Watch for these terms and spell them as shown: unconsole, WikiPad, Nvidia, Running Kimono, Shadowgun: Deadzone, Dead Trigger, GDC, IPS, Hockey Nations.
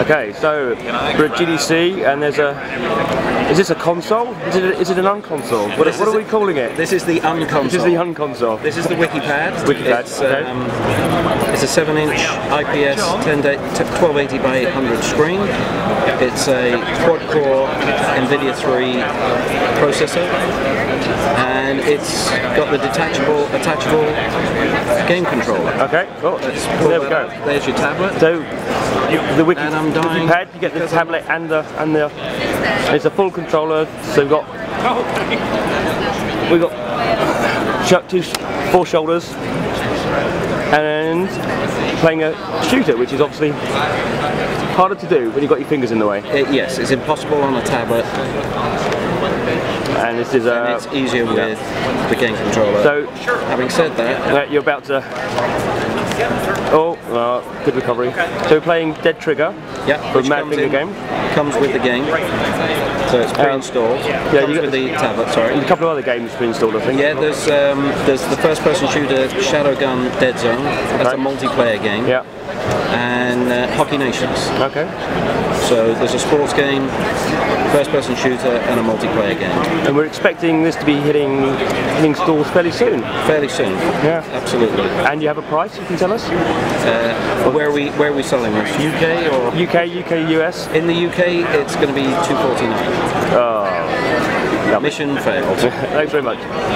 Okay, so we're at GDC and there's a... Is this a console? Is it an unconsole? What are we calling it? This is the unconsole. This is the unconsole. This is the WikiPad. WikiPad. It's a 7-inch IPS 1280 by 800 screen. It's a quad-core Nvidia 3 processor, and it's got the attachable game controller. Okay, cool. There we go. There's your tablet. So the WikiPad, you get the tablet and the. It's a full controller. So we've got four shoulders and playing a shooter, which is obviously harder to do when you've got your fingers in the way. Yes, it's impossible on a tablet. And this is it's easier with the game controller. So, having said that, you're about to. Oh, good recovery. So we're playing Dead Trigger. Yeah. For maddening the game. Comes with the game. So it's pre-installed. Yeah, comes with the tablet. Sorry. A couple of other games pre-installed, I think. Yeah, there's the first-person shooter Shadowgun: Deadzone. That's a multiplayer game. Yeah. And Hockey Nations. Okay. So there's a sports game, first-person shooter, and a multiplayer game. And we're expecting this to be hitting stores fairly soon. Fairly soon. Yeah. Absolutely. And you have a price? You can tell us. Where are we selling this? UK or UK US? In the UK, it's going to be £2.49. Oh. Mission failed. Thanks very much.